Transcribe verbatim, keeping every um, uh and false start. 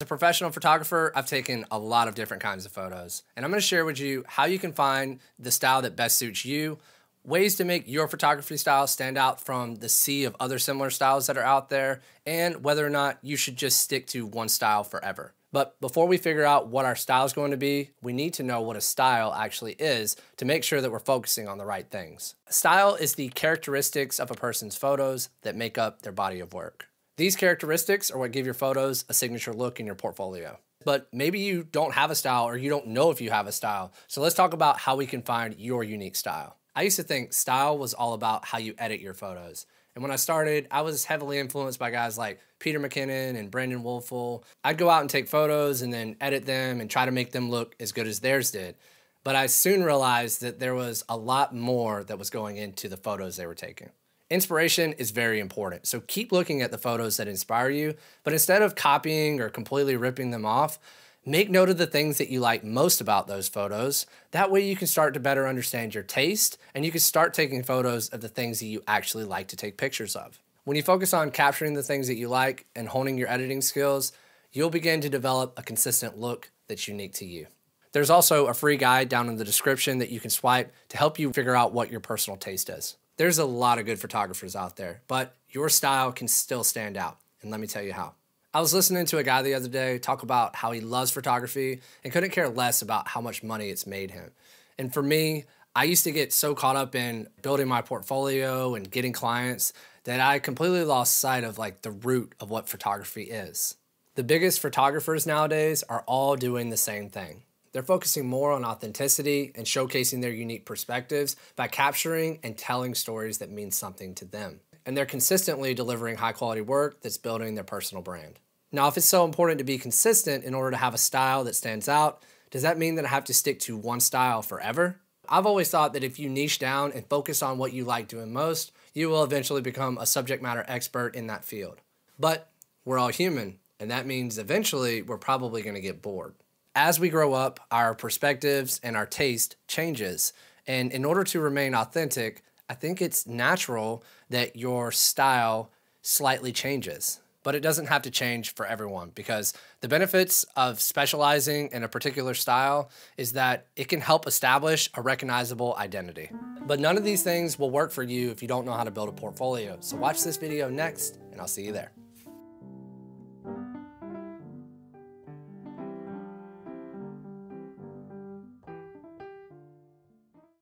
As a professional photographer, I've taken a lot of different kinds of photos, and I'm going to share with you how you can find the style that best suits you, ways to make your photography style stand out from the sea of other similar styles that are out there, and whether or not you should just stick to one style forever. But before we figure out what our style is going to be, we need to know what a style actually is to make sure that we're focusing on the right things. Style is the characteristics of a person's photos that make up their body of work. These characteristics are what give your photos a signature look in your portfolio. But maybe you don't have a style, or you don't know if you have a style. So let's talk about how we can find your unique style. I used to think style was all about how you edit your photos. And when I started, I was heavily influenced by guys like Peter McKinnon and Brandon Woolfull. I'd go out and take photos and then edit them and try to make them look as good as theirs did. But I soon realized that there was a lot more that was going into the photos they were taking. Inspiration is very important, so keep looking at the photos that inspire you, but instead of copying or completely ripping them off, make note of the things that you like most about those photos. That way you can start to better understand your taste, and you can start taking photos of the things that you actually like to take pictures of. When you focus on capturing the things that you like and honing your editing skills, you'll begin to develop a consistent look that's unique to you. There's also a free guide down in the description that you can swipe to help you figure out what your personal taste is. There's a lot of good photographers out there, but your style can still stand out. And let me tell you how. I was listening to a guy the other day talk about how he loves photography and couldn't care less about how much money it's made him. And for me, I used to get so caught up in building my portfolio and getting clients that I completely lost sight of like the root of what photography is. The biggest photographers nowadays are all doing the same thing. They're focusing more on authenticity and showcasing their unique perspectives by capturing and telling stories that mean something to them. And they're consistently delivering high quality work that's building their personal brand. Now, if it's so important to be consistent in order to have a style that stands out, does that mean that I have to stick to one style forever? I've always thought that if you niche down and focus on what you like doing most, you will eventually become a subject matter expert in that field. But we're all human, and that means eventually we're probably going to get bored. As we grow up, our perspectives and our taste changes. And in order to remain authentic, I think it's natural that your style slightly changes. But it doesn't have to change for everyone, because the benefits of specializing in a particular style is that it can help establish a recognizable identity. But none of these things will work for you if you don't know how to build a portfolio. So watch this video next, and I'll see you there.